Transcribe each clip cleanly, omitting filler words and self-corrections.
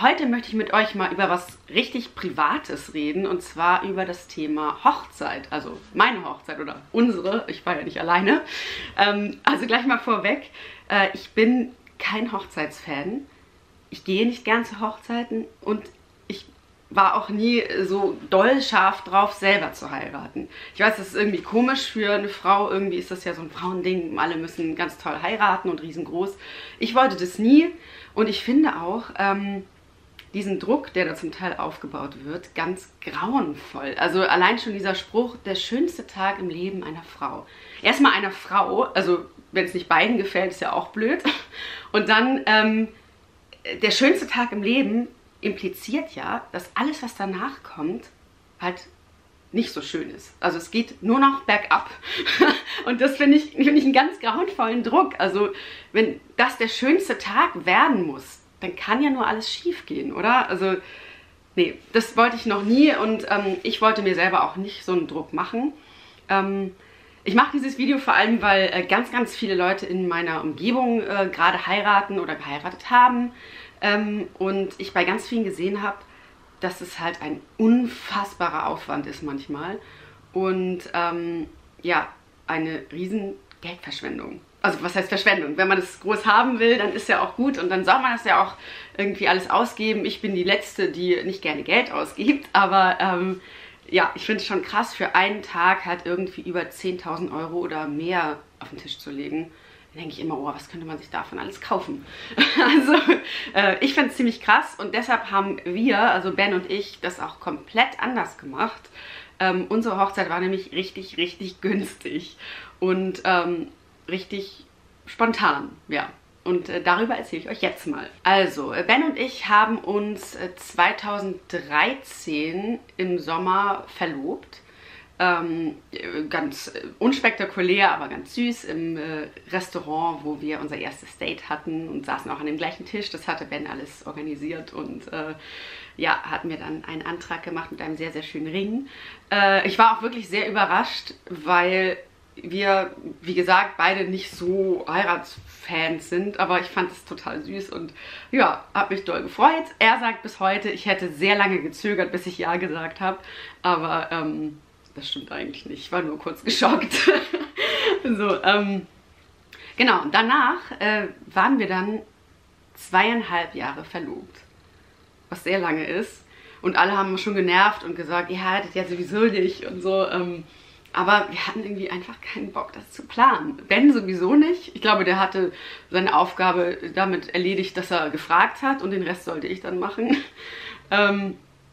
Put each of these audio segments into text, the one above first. Heute möchte ich mit euch mal über was richtig Privates reden, und zwar über das Thema Hochzeit, also meine Hochzeit oder unsere, ich war ja nicht alleine. Also gleich mal vorweg, ich bin kein Hochzeitsfan, ich gehe nicht gern zu Hochzeiten und ich war auch nie so doll scharf drauf, selber zu heiraten. Ich weiß, das ist irgendwie komisch für eine Frau, irgendwie ist das ja so ein Frauending, alle müssen ganz toll heiraten und riesengroß. Ich wollte das nie und ich finde auch diesen Druck, der da zum Teil aufgebaut wird, ganz grauenvoll. Also allein schon dieser Spruch, der schönste Tag im Leben einer Frau. Erstmal einer Frau, also wenn es nicht beiden gefällt, ist ja auch blöd. Und dann der schönste Tag im Leben impliziert ja, dass alles, was danach kommt, halt nicht so schön ist. Also es geht nur noch bergab. Und das finde ich einen ganz grauenvollen Druck. Also wenn das der schönste Tag werden muss, dann kann ja nur alles schief gehen, oder? Also nee, das wollte ich noch nie und ich wollte mir selber auch nicht so einen Druck machen. Ich mache dieses Video vor allem, weil ganz viele Leute in meiner Umgebung gerade heiraten oder geheiratet haben. Und ich bei ganz vielen gesehen habe, dass es halt ein unfassbarer Aufwand ist manchmal und ja, eine riesen Geldverschwendung. Also was heißt Verschwendung? Wenn man das groß haben will, dann ist ja auch gut und dann soll man das ja auch irgendwie alles ausgeben. Ich bin die Letzte, die nicht gerne Geld ausgibt, aber ja, ich finde es schon krass, für einen Tag halt irgendwie über 10.000 Euro oder mehr auf den Tisch zu legen. Dann denke ich immer, oh, was könnte man sich davon alles kaufen? Also ich finde es ziemlich krass und deshalb haben wir, also Ben und ich, das auch komplett anders gemacht. Unsere Hochzeit war nämlich richtig, richtig günstig und richtig spontan, ja. Und darüber erzähle ich euch jetzt mal. Also, Ben und ich haben uns 2013 im Sommer verlobt. Ganz unspektakulär, aber ganz süß im Restaurant, wo wir unser erstes Date hatten und saßen auch an dem gleichen Tisch. Das hatte Ben alles organisiert und ja, hat mir dann einen Antrag gemacht mit einem sehr, sehr schönen Ring. Ich war auch wirklich sehr überrascht, weil wir, wie gesagt, beide nicht so Heiratsfans sind, aber ich fand es total süß und ja, habe mich doll gefreut. Er sagt bis heute, ich hätte sehr lange gezögert, bis ich Ja gesagt habe, aber das stimmt eigentlich nicht, ich war nur kurz geschockt. So, genau, und danach waren wir dann 2,5 Jahre verlobt, was sehr lange ist und alle haben schon genervt und gesagt, ihr heiratet ja sowieso nicht und so, aber wir hatten irgendwie einfach keinen Bock, das zu planen. Ben sowieso nicht. Ich glaube, der hatte seine Aufgabe damit erledigt, dass er gefragt hat und den Rest sollte ich dann machen.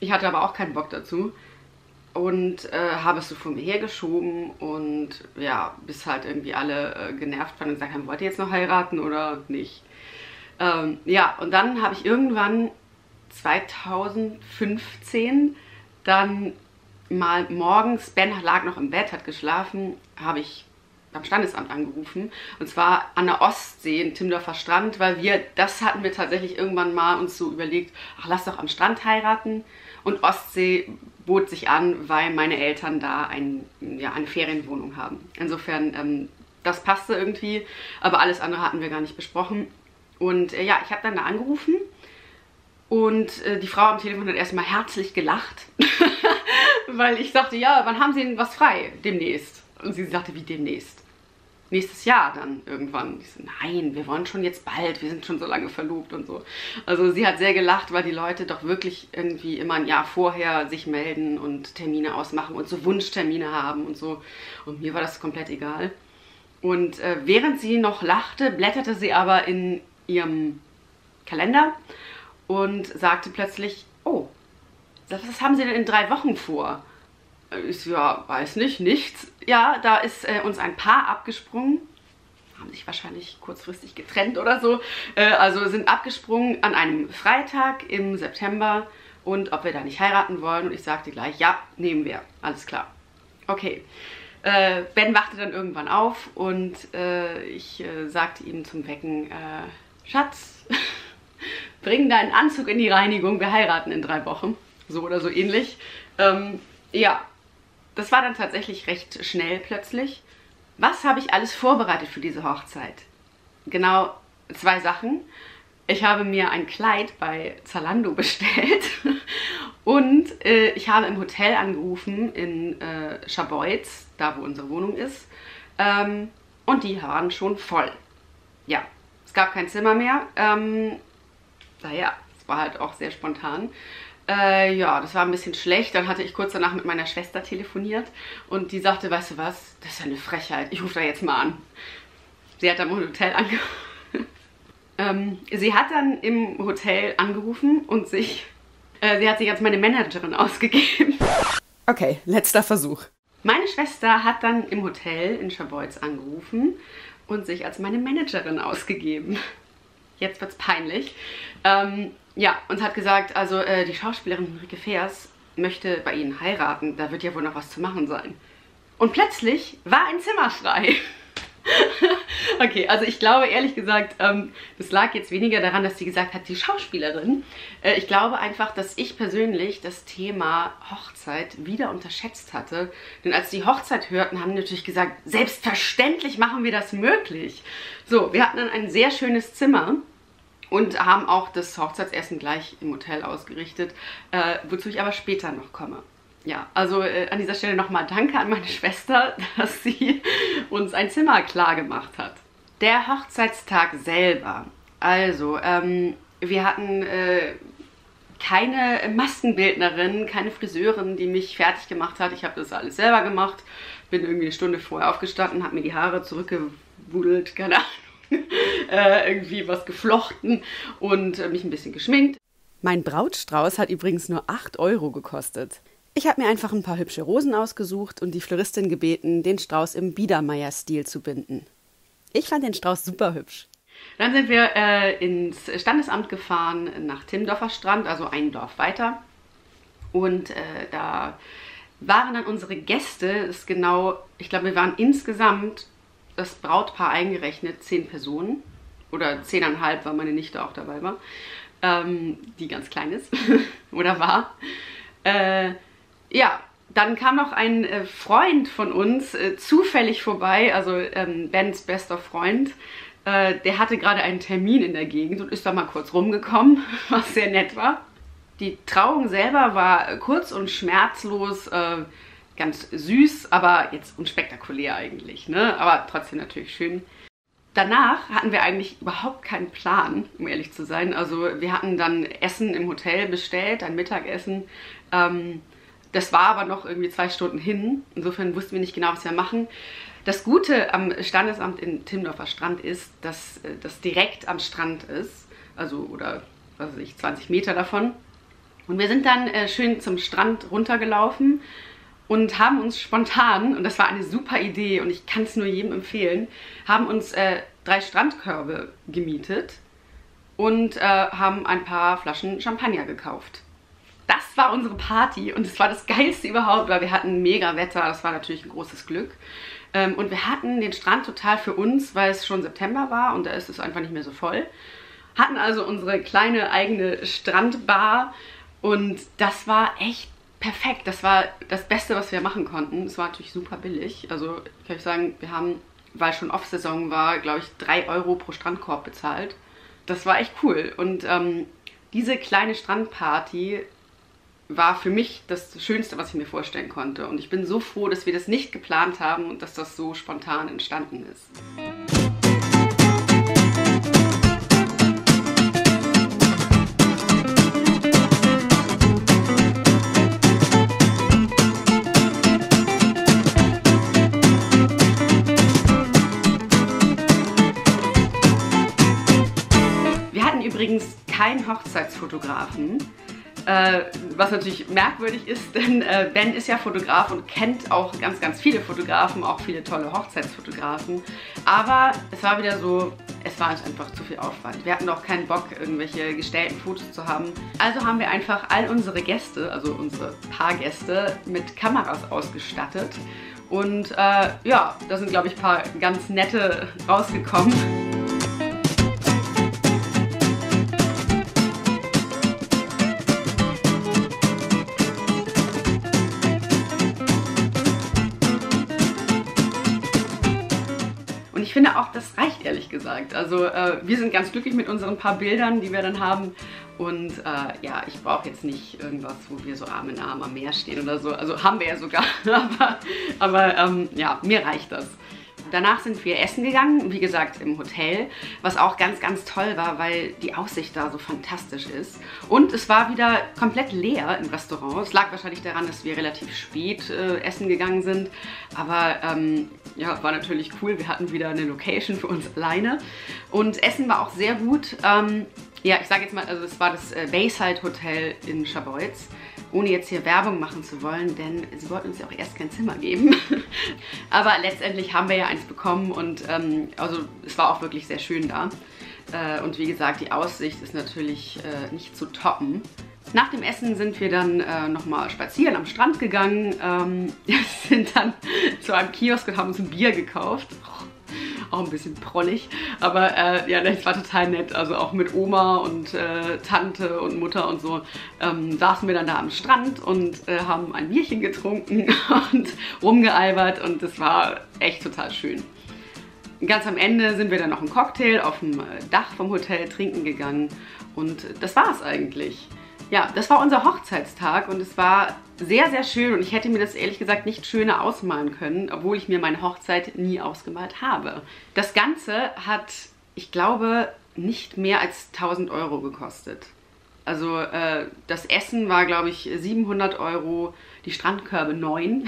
Ich hatte aber auch keinen Bock dazu und habe es so vor mir hergeschoben und ja, bis halt irgendwie alle genervt waren und gesagt haben, wollt ihr jetzt noch heiraten oder nicht? Ja, und dann habe ich irgendwann 2015 dann mal morgens, Ben lag noch im Bett, hat geschlafen, habe ich beim Standesamt angerufen und zwar an der Ostsee in Timmendorfer Strand, weil wir, das hatten wir tatsächlich irgendwann mal uns so überlegt, ach lass doch am Strand heiraten und Ostsee bot sich an, weil meine Eltern da eine Ferienwohnung haben. Insofern, das passte irgendwie, aber alles andere hatten wir gar nicht besprochen und ja, ich habe dann da angerufen und die Frau am Telefon hat erstmal herzlich gelacht, weil ich sagte, ja, wann haben Sie denn was frei? Demnächst. Und sie sagte, wie demnächst? Nächstes Jahr dann irgendwann. Ich so, nein, wir wollen schon jetzt bald, wir sind schon so lange verlobt und so. Also sie hat sehr gelacht, weil die Leute doch wirklich irgendwie immer ein Jahr vorher sich melden und Termine ausmachen und so Wunschtermine haben und so. Und mir war das komplett egal. Und während sie noch lachte, blätterte sie aber in ihrem Kalender und sagte plötzlich, oh, was haben Sie denn in 3 Wochen vor? Ich, ja, weiß nicht, nichts. Ja, da ist uns ein Paar abgesprungen. Haben sich wahrscheinlich kurzfristig getrennt oder so. Also sind abgesprungen an einem Freitag im September und ob wir da nicht heiraten wollen. Und ich sagte gleich, ja, nehmen wir. Alles klar. Okay. Ben wachte dann irgendwann auf und ich sagte ihm zum Wecken, Schatz, bring deinen Anzug in die Reinigung, wir heiraten in 3 Wochen. So oder so ähnlich. Ja, das war dann tatsächlich recht schnell plötzlich. Was habe ich alles vorbereitet für diese Hochzeit? Genau 2 Sachen. Ich habe mir ein Kleid bei Zalando bestellt und ich habe im Hotel angerufen in Scharbeutz, da wo unsere Wohnung ist, und die waren schon voll. Ja, es gab kein Zimmer mehr, naja, es war halt auch sehr spontan. Ja, das war ein bisschen schlecht. Dann hatte ich kurz danach mit meiner Schwester telefoniert und die sagte, weißt du was, das ist ja eine Frechheit, ich rufe da jetzt mal an. Sie hat dann im Hotel angerufen. Sie hat dann im Hotel angerufen und sie hat sich als meine Managerin ausgegeben. Okay, letzter Versuch. Meine Schwester hat dann im Hotel in Scharbeutz angerufen und sich als meine Managerin ausgegeben. Jetzt wird's peinlich. Ja, und hat gesagt, also die Schauspielerin Rike Fehrs möchte bei Ihnen heiraten. Da wird ja wohl noch was zu machen sein. Und plötzlich war ein Zimmer frei. Okay, also ich glaube ehrlich gesagt, das lag jetzt weniger daran, dass sie gesagt hat, die Schauspielerin. Ich glaube einfach, dass ich persönlich das Thema Hochzeit wieder unterschätzt hatte. Denn als die Hochzeit hörten, haben die natürlich gesagt, selbstverständlich machen wir das möglich. So, wir hatten dann ein sehr schönes Zimmer und haben auch das Hochzeitsessen gleich im Hotel ausgerichtet, wozu ich aber später noch komme. Ja, also an dieser Stelle nochmal Danke an meine Schwester, dass sie uns ein Zimmer klar gemacht hat. Der Hochzeitstag selber. Also, wir hatten keine Maskenbildnerin, keine Friseurin, die mich fertig gemacht hat. Ich habe das alles selber gemacht, bin irgendwie eine Stunde vorher aufgestanden, habe mir die Haare zurückgewudelt, keine Ahnung, irgendwie was geflochten und mich ein bisschen geschminkt. Mein Brautstrauß hat übrigens nur 8 € gekostet. Ich habe mir einfach ein paar hübsche Rosen ausgesucht und die Floristin gebeten, den Strauß im Biedermeier-Stil zu binden. Ich fand den Strauß super hübsch. Dann sind wir ins Standesamt gefahren nach Timmendorfer Strand, also ein Dorf weiter. Und da waren dann unsere Gäste, ist genau, ich glaube, wir waren insgesamt, das Brautpaar eingerechnet, 10 Personen. Oder 10,5, weil meine Nichte auch dabei war, die ganz klein ist oder war. Ja, dann kam noch ein Freund von uns zufällig vorbei, also Bens bester Freund. Der hatte gerade einen Termin in der Gegend und ist da mal kurz rumgekommen, was sehr nett war. Die Trauung selber war kurz und schmerzlos, ganz süß, aber jetzt unspektakulär eigentlich, ne? Aber trotzdem natürlich schön. Danach hatten wir eigentlich überhaupt keinen Plan, um ehrlich zu sein. Also wir hatten dann Essen im Hotel bestellt, ein Mittagessen. Das war aber noch irgendwie 2 Stunden hin. Insofern wussten wir nicht genau, was wir machen. Das Gute am Standesamt in Timmendorfer Strand ist, dass das direkt am Strand ist. Also, oder was weiß ich, 20 Meter davon. Und wir sind dann schön zum Strand runtergelaufen und haben uns spontan, und das war eine super Idee und ich kann es nur jedem empfehlen, haben uns 3 Strandkörbe gemietet und haben ein paar Flaschen Champagner gekauft. Das war unsere Party und es war das Geilste überhaupt, weil wir hatten mega Wetter, das war natürlich ein großes Glück. Und wir hatten den Strand total für uns, weil es schon September war und da ist es einfach nicht mehr so voll. Hatten also unsere kleine eigene Strandbar und das war echt perfekt, das war das Beste, was wir machen konnten. Es war natürlich super billig. Also ich kann euch sagen, wir haben, weil schon Off-Saison war, glaube ich, 3 € pro Strandkorb bezahlt. Das war echt cool. Und diese kleine Strandparty war für mich das Schönste, was ich mir vorstellen konnte. Und ich bin so froh, dass wir das nicht geplant haben und dass das so spontan entstanden ist. Übrigens kein Hochzeitsfotografen, was natürlich merkwürdig ist, denn Ben ist ja Fotograf und kennt auch ganz, ganz viele Fotografen, auch viele tolle Hochzeitsfotografen. Aber es war wieder so, es war einfach zu viel Aufwand. Wir hatten auch keinen Bock, irgendwelche gestellten Fotos zu haben. Also haben wir einfach all unsere Gäste, also unsere Paargäste, mit Kameras ausgestattet. Und ja, da sind, glaube ich, ein paar ganz nette rausgekommen. Ich finde auch, das reicht ehrlich gesagt. Also wir sind ganz glücklich mit unseren paar Bildern, die wir dann haben. Und ja, ich brauche jetzt nicht irgendwas, wo wir so Arm in Arm am Meer stehen oder so. Also haben wir ja sogar, aber ja, mir reicht das. Danach sind wir essen gegangen, wie gesagt im Hotel, was auch ganz, ganz toll war, weil die Aussicht da so fantastisch ist. Und es war wieder komplett leer im Restaurant. Es lag wahrscheinlich daran, dass wir relativ spät essen gegangen sind. Aber ja, war natürlich cool. Wir hatten wieder eine Location für uns alleine. Und Essen war auch sehr gut. Ja, ich sage jetzt mal, also es war das Bayside Hotel in Scharbeutz. Ohne jetzt hier Werbung machen zu wollen, denn sie wollten uns ja auch erst kein Zimmer geben. Aber letztendlich haben wir ja eins bekommen und also es war auch wirklich sehr schön da. Und wie gesagt, die Aussicht ist natürlich nicht zu toppen. Nach dem Essen sind wir dann nochmal spazieren am Strand gegangen, sind dann zu einem Kiosk und haben uns ein Bier gekauft. Auch ein bisschen prollig, aber ja, das war total nett. Also auch mit Oma und Tante und Mutter und so saßen wir dann da am Strand und haben ein Bierchen getrunken und rumgealbert und das war echt total schön. Ganz am Ende sind wir dann noch einen Cocktail auf dem Dach vom Hotel trinken gegangen und das war's eigentlich. Ja, das war unser Hochzeitstag und es war sehr, sehr schön und ich hätte mir das ehrlich gesagt nicht schöner ausmalen können, obwohl ich mir meine Hochzeit nie ausgemalt habe. Das Ganze hat, ich glaube, nicht mehr als 1.000 Euro gekostet. Also das Essen war, glaube ich, 700 €, die Strandkörbe 9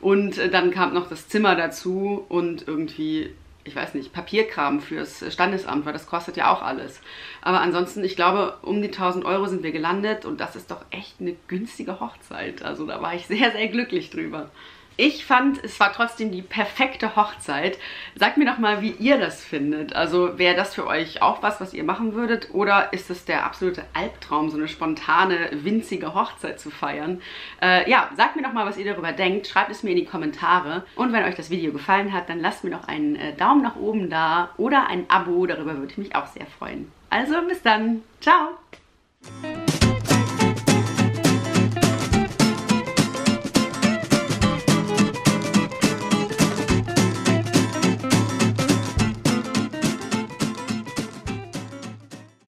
und dann kam noch das Zimmer dazu und irgendwie, ich weiß nicht, Papierkram fürs Standesamt, weil das kostet ja auch alles. Aber ansonsten, ich glaube, um die 1.000 € sind wir gelandet und das ist doch echt eine günstige Hochzeit. Also da war ich sehr, sehr glücklich drüber. Ich fand, es war trotzdem die perfekte Hochzeit. Sagt mir doch mal, wie ihr das findet. Also wäre das für euch auch was ihr machen würdet? Oder ist es der absolute Albtraum, so eine spontane, winzige Hochzeit zu feiern? Ja, sagt mir doch mal, was ihr darüber denkt. Schreibt es mir in die Kommentare. Und wenn euch das Video gefallen hat, dann lasst mir doch einen Daumen nach oben da oder ein Abo. Darüber würde ich mich auch sehr freuen. Also bis dann. Ciao!